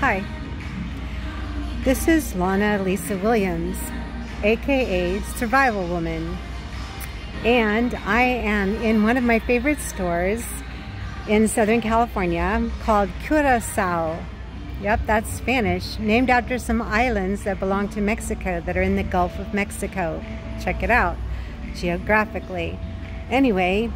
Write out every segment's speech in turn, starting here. Hi, this is Lonna Lisa Williams, aka Survival Woman, and I am in one of my favorite stores in Southern California called Curaçao. Yep, that's Spanish, named after some islands that belong to Mexico that are in the Gulf of Mexico. Check it out geographically. Anyway,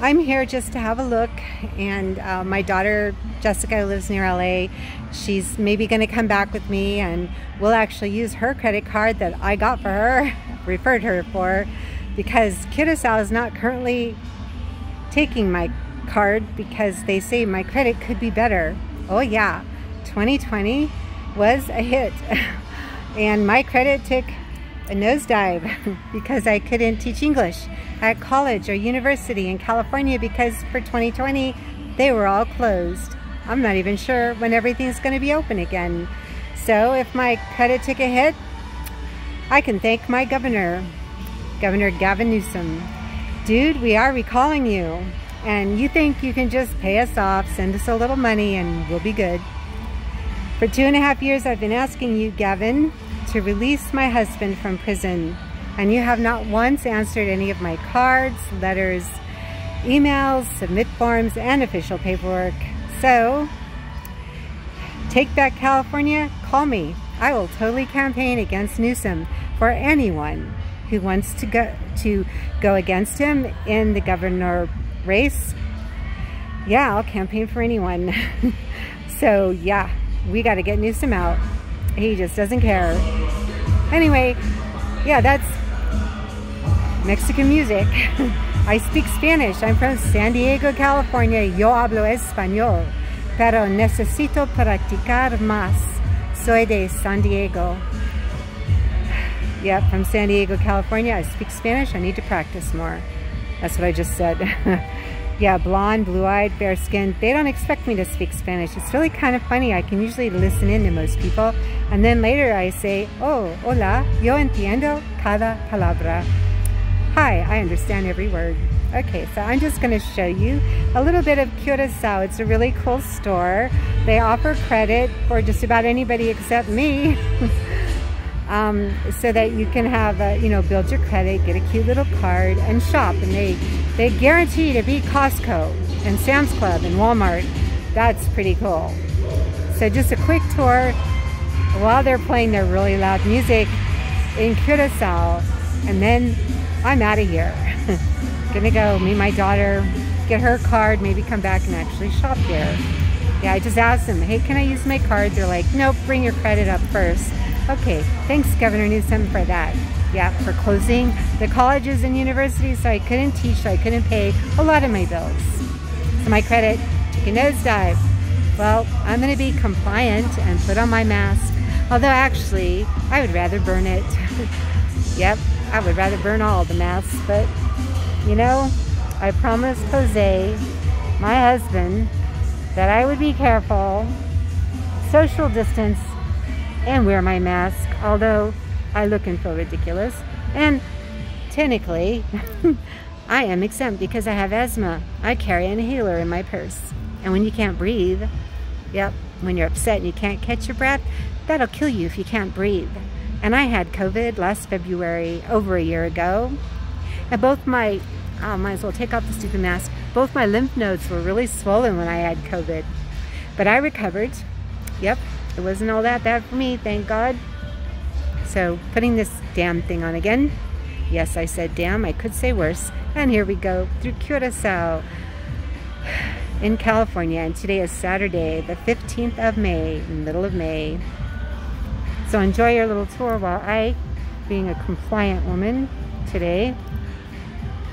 I'm here just to have a look, and my daughter Jessica, who lives near LA, she's maybe going to come back with me, and we'll actually use her credit card that I got for her, referred her for, because Curaçao is not currently taking my card because they say my credit could be better. Oh yeah, 2020 was a hit and my credit took a nosedive because I couldn't teach English at college or university in California because for 2020 they were all closed. I'm not even sure when everything's going to be open again. So if my credit took a hit, I can thank my governor, Governor Gavin Newsom. Dude, we are recalling you, and you think you can just pay us off, send us a little money, and we'll be good. For 2.5 years I've been asking you, Gavin, to release my husband from prison, and you have not once answered any of my cards, letters, emails, submit forms, and official paperwork. So take back California, call me. I will totally campaign against Newsom for anyone who wants to go against him in the governor race. Yeah, I'll campaign for anyone. So yeah, we got to get Newsom out. He just doesn't care. Anyway, yeah, that's Mexican music. I speak Spanish. I'm from San Diego, California. Yo hablo español, pero necesito practicar más. Soy de San Diego. Yeah, from San Diego, California. I speak Spanish. I need to practice more. That's what I just said. Yeah, blonde, blue-eyed, fair-skinned. They don't expect me to speak Spanish. It's really kind of funny. I can usually listen in to most people, and then later I say, oh, hola, yo entiendo cada palabra. Hi, I understand every word. Okay, so I'm just going to show you a little bit of Curaçao. It's a really cool store. They offer credit for just about anybody except me. So that you can have, you know, build your credit, get a cute little card, and shop. And they guarantee to beat Costco and Sam's Club and Walmart. That's pretty cool. So just a quick tour while they're playing their really loud music in Curaçao, and then I'm out of here. Gonna go meet my daughter, get her card, maybe come back and actually shop here. Yeah, I just asked them, hey, can I use my card? They're like, nope, bring your credit up first. Okay, thanks Governor Newsom for that. Yeah, for closing the colleges and universities, so I couldn't teach, so I couldn't pay a lot of my bills. So my credit took a nosedive. Well, I'm gonna be compliant and put on my mask. Although actually, I would rather burn it. Yep, I would rather burn all the masks, but you know, I promised Jose, my husband, that I would be careful, social distance, and wear my mask, although I look and feel ridiculous. And technically, I am exempt because I have asthma. I carry an inhaler in my purse. And when you can't breathe, yep, when you're upset and you can't catch your breath, that'll kill you if you can't breathe. And I had COVID last February, over a year ago. And both my, oh, might as well take off the stupid mask, both my lymph nodes were really swollen when I had COVID. But I recovered, yep. It wasn't all that bad for me, thank God. So putting this damn thing on again. Yes, I said damn, I could say worse. And here we go through Curaçao in California. And today is Saturday, the 15th of May, middle of May. So enjoy your little tour while I, being a compliant woman today,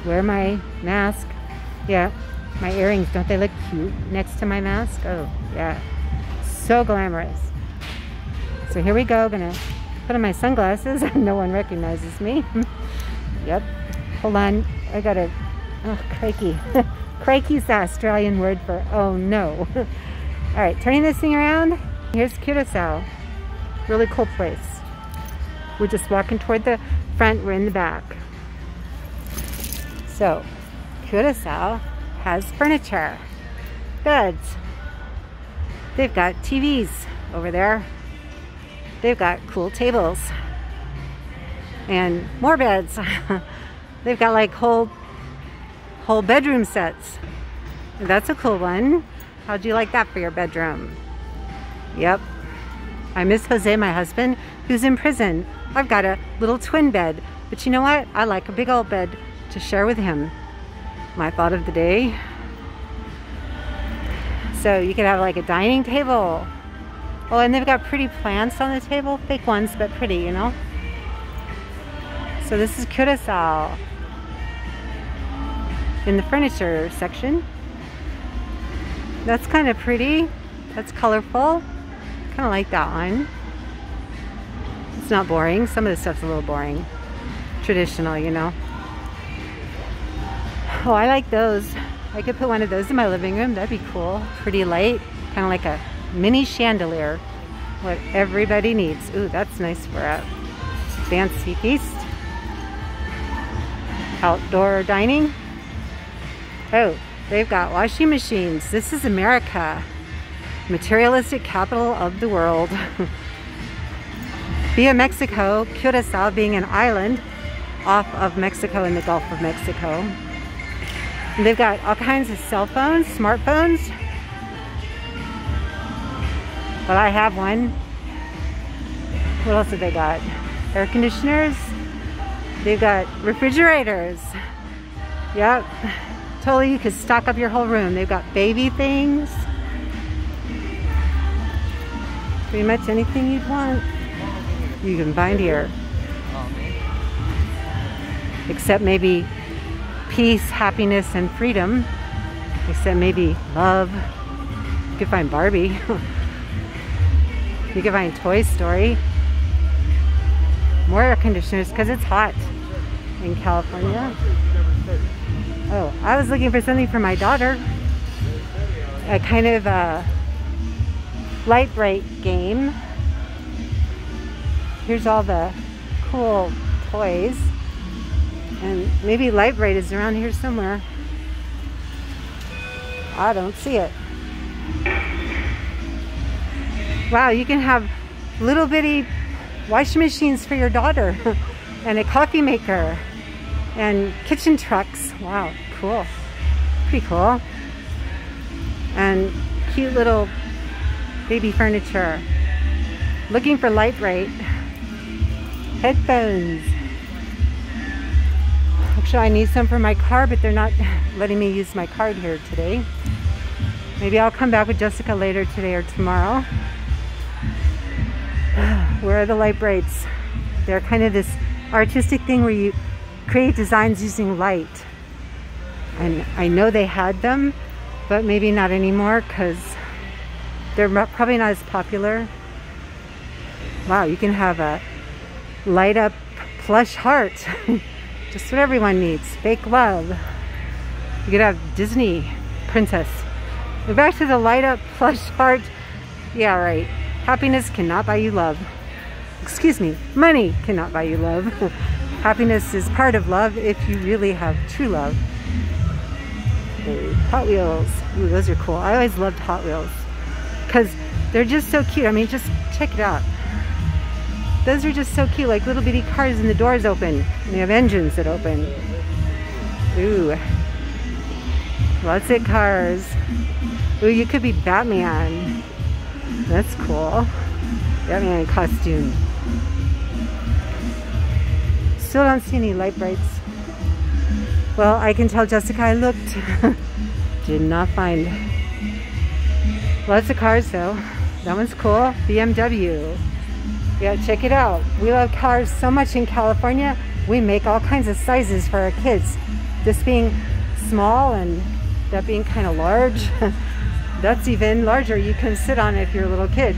wear my mask. Yeah, my earrings, don't they look cute next to my mask? Oh, yeah, so glamorous. So here we go, gonna put on my sunglasses. No one recognizes me. Yep, hold on, I gotta, oh, crikey. Crikey's the Australian word for oh no. All right, turning this thing around, here's Curaçao. Really cool place. We're just walking toward the front, we're in the back. So, Curaçao has furniture, beds, They've got TVs over there. They've got cool tables and more beds. They've got like whole bedroom sets. That's a cool one. How'd you like that for your bedroom? Yep. I miss Jose, my husband, who's in prison. I've got a little twin bed, but you know what? I like a big old bed to share with him. My thought of the day. So you could have like a dining table. Oh, and they've got pretty plants on the table. Fake ones, but pretty, you know? So this is Curaçao. In the furniture section. That's kind of pretty. That's colorful. Kind of like that one. It's not boring. Some of the stuff's a little boring. Traditional, you know. Oh, I like those. I could put one of those in my living room. That'd be cool. Pretty light. Kind of like a mini chandelier. What everybody needs. Ooh, that's nice for a fancy feast. Outdoor dining. Oh, they've got washing machines. This is America. Materialistic capital of the world. Via Mexico, Curaçao being an island off of Mexico in the Gulf of Mexico. And they've got all kinds of cell phones, smartphones. Well, I have one. What else have they got? Air conditioners. They've got refrigerators. Yep. Totally, you could stock up your whole room. They've got baby things. Pretty much anything you'd want, you can find here. Except maybe peace, happiness, and freedom. Except maybe love. You could find Barbie. You could find Toy Story. More air conditioners because it's hot in California. Oh, I was looking for something for my daughter. A kind of light bright game. Here's all the cool toys. And maybe light bright is around here somewhere. I don't see it. Wow, you can have little bitty washing machines for your daughter and a coffee maker and kitchen trucks. Wow, cool. Pretty cool. And cute little baby furniture. Looking for light bright. Headphones. Actually, I need some for my car, but they're not letting me use my card here today. Maybe I'll come back with Jessica later today or tomorrow. Where are the light brights? They're kind of this artistic thing where you create designs using light. And I know they had them, but maybe not anymore because they're probably not as popular. Wow, you can have a light up plush heart. Just what everyone needs. Fake love. You could have Disney princess. Go back to the light up plush heart. Yeah, right. Happiness cannot buy you love. Excuse me. Money cannot buy you love. Happiness is part of love if you really have true love. Ooh, Hot Wheels. Ooh, those are cool. I always loved Hot Wheels. Because they're just so cute. I mean, just check it out. Those are just so cute, like little bitty cars and the doors open. And they have engines that open. Ooh. Lots of cars. Ooh, you could be Batman. That's cool. Batman costume. Still don't see any light brights. Well, I can tell Jessica I looked. Did not find. Lots of cars though. That one's cool. BMW. Yeah, check it out. We love cars so much in California. We make all kinds of sizes for our kids. This being small and that being kind of large. That's even larger. You can sit on it if you're a little kid.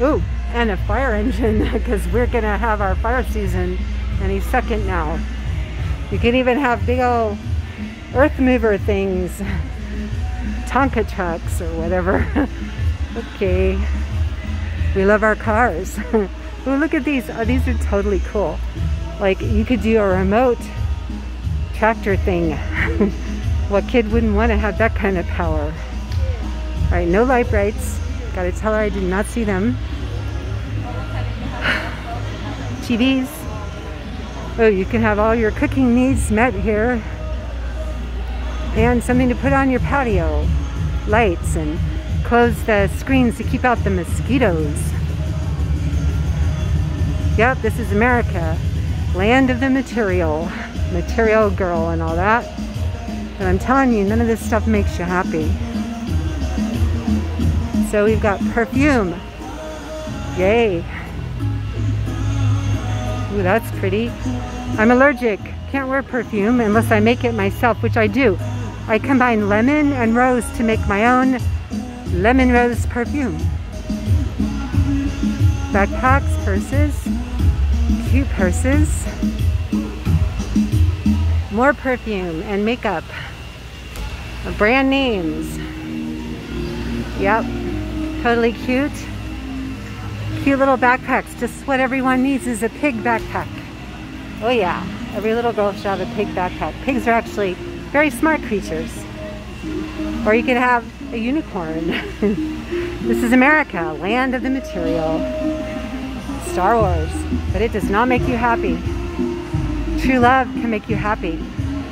Ooh, and a fire engine because we're going to have our fire season any second now. You can even have big old earth mover things. Tonka trucks or whatever. Okay. We love our cars. Ooh, look at these. Oh, these are totally cool. Like you could do a remote tractor thing. What kid wouldn't want to have that kind of power? All right, no light brights. Gotta tell her I did not see them. TVs. Oh, you can have all your cooking needs met here. And something to put on your patio. Lights, and close the screens to keep out the mosquitoes. Yep, this is America. Land of the material. Material girl and all that. And I'm telling you, none of this stuff makes you happy. So we've got perfume. Yay. Ooh, that's pretty. I'm allergic. Can't wear perfume unless I make it myself, which I do. I combine lemon and rose to make my own lemon rose perfume. Backpacks, purses, cute purses. More perfume and makeup. Brand names. Yep, totally cute. Cute little backpacks. Just what everyone needs is a pig backpack. Oh yeah, every little girl should have a pig backpack. Pigs are actually very smart creatures. Or you could have a unicorn. This is America, land of the material. Star Wars, but it does not make you happy. True love can make you happy.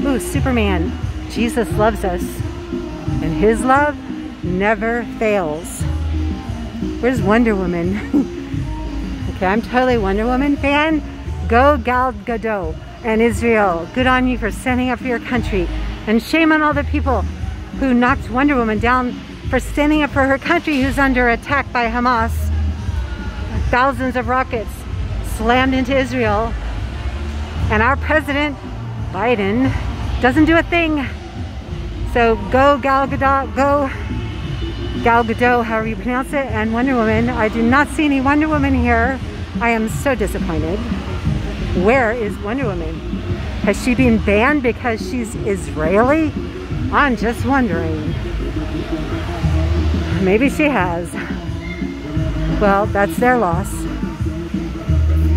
Ooh, Superman. Jesus loves us. And his love never fails. Where's Wonder Woman? Okay, I'm totally Wonder Woman fan. Go Gal Gadot and Israel. Good on you for standing up for your country. And shame on all the people who knocked Wonder Woman down for standing up for her country who's under attack by Hamas. Thousands of rockets slammed into Israel. And our president, Biden, doesn't do a thing. So go Gal Gadot, go Gal Gadot, however you pronounce it, and Wonder Woman. I do not see any Wonder Woman here. I am so disappointed. Where is Wonder Woman? Has she been banned because she's Israeli? I'm just wondering. Maybe she has. Well, that's their loss.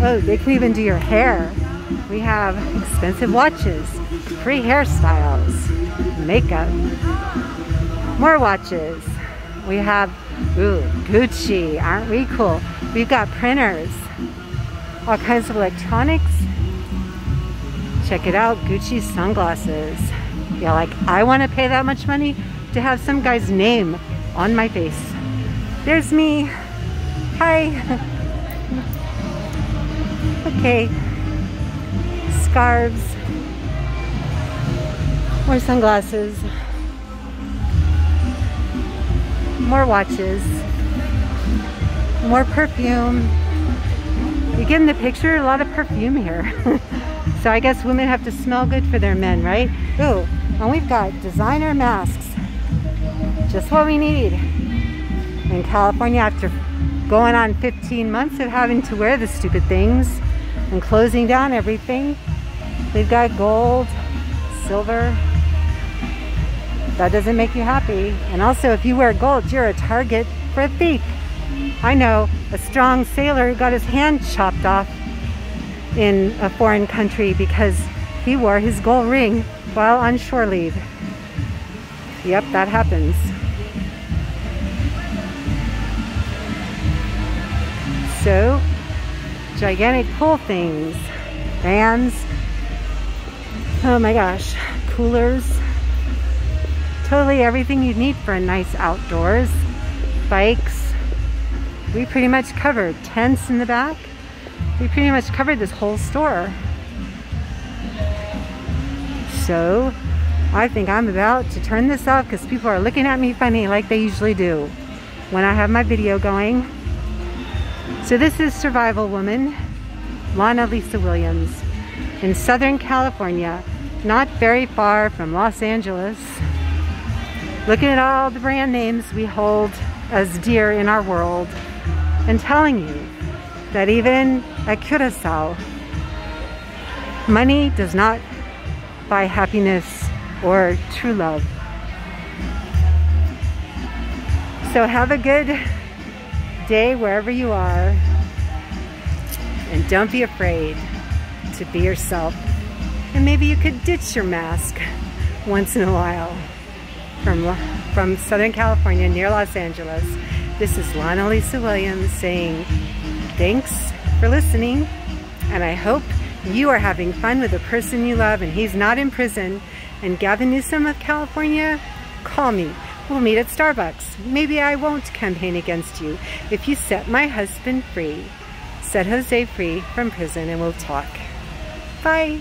Oh, they can even do your hair. We have expensive watches, free hairstyles, makeup, more watches. We have, ooh, Gucci, aren't we cool? We've got printers, all kinds of electronics. Check it out, Gucci sunglasses. Yeah, like I want to pay that much money to have some guy's name on my face. There's me. Hi. Okay. Scarves. More sunglasses. More watches. More perfume. You get in the picture, a lot of perfume here. So I guess women have to smell good for their men, right? Ooh, and we've got designer masks. Just what we need. In California, after going on 15 months of having to wear the stupid things and closing down everything, we've got gold, silver. That doesn't make you happy. And also, if you wear gold, you're a target for a thief. I know a strong sailor who got his hand chopped off in a foreign country because he wore his gold ring while on shore leave. Yep, that happens. So, gigantic pool things, vans, oh my gosh, coolers. Totally everything you need for a nice outdoors. Bikes. We pretty much covered. Tents in the back. We pretty much covered this whole store. So I think I'm about to turn this off because people are looking at me funny like they usually do when I have my video going. So this is Survival Woman, Lonna Lisa Williams, in Southern California, not very far from Los Angeles. Looking at all the brand names we hold as dear in our world, and telling you that even at Curaçao, money does not buy happiness or true love. So have a good day wherever you are, and don't be afraid to be yourself. And maybe you could ditch your mask once in a while. From Southern California, near Los Angeles. This is Lonna Lisa Williams saying thanks for listening, and I hope you are having fun with the person you love and he's not in prison. And Gavin Newsom of California, call me. We'll meet at Starbucks. Maybe I won't campaign against you if you set my husband free. Set Jose free from prison and we'll talk. Bye.